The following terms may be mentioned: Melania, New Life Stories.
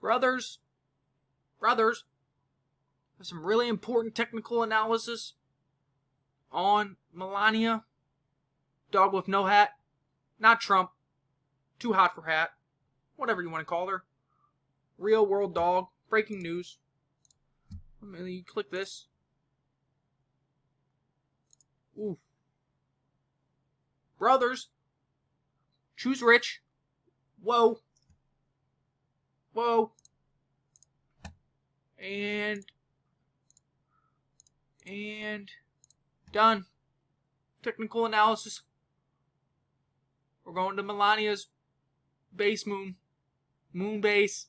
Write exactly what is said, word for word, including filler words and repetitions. Brothers. Brothers. Have some really important technical analysis on Melania. Dog with no hat. Not Trump. Too hot for hat. Whatever you want to call her. Real world dog. Breaking news. Let me click this. Ooh. Brothers. Choose rich. Whoa. Whoa. And. And. Done. Technical analysis. We're going to Melania's base moon. Moon base.